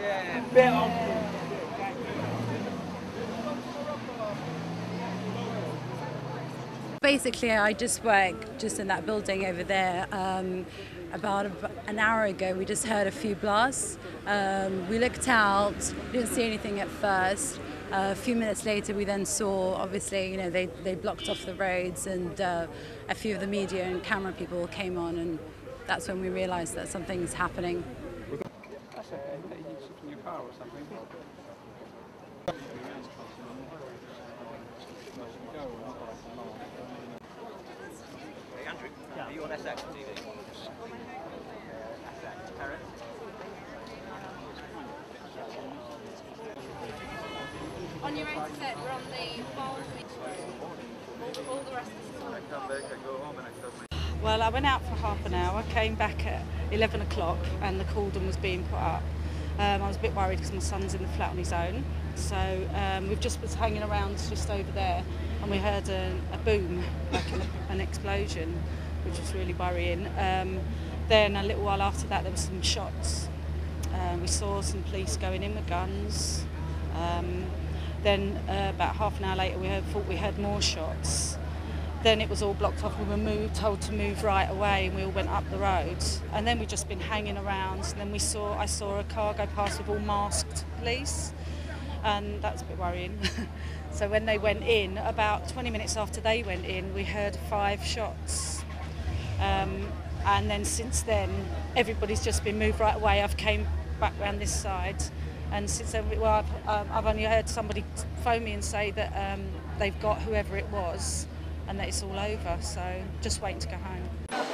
Yeah. Basically, I just work just in that building over there. About an hour ago, we just heard a few blasts. We looked out, didn't see anything at first. A few minutes later, we then saw, obviously, you know, they blocked off the roads, and a few of the media and camera people came on, and that's when we realised that something's happening. That's okay. You need to keep your car or something. Hey Andrew, are you on SX TV? SX, Paris. On your own set, we're on the bars. All the rest of the time. I come back, I go home and I come back. Well, I went out for half an hour, came back at 11 o'clock and the cordon was being put up. I was a bit worried because my son's in the flat on his own, so we've just been hanging around just over there, and we heard a boom, like an explosion, which was really worrying. Then a little while after that there were some shots. We saw some police going in with guns. Then about half an hour later we thought we heard more shots. Then it was all blocked off. We were told to move right away, and we all went up the road. And then we'd just been hanging around. And then I saw a car go past with all masked police, and that's a bit worrying. So when they went in, about 20 minutes after they went in, we heard 5 shots. And then since then, everybody's just been moved right away. I've came back round this side, and since then, well, I've only heard somebody phone me and say that they've got whoever it was, and that it's all over, so just waiting to go home.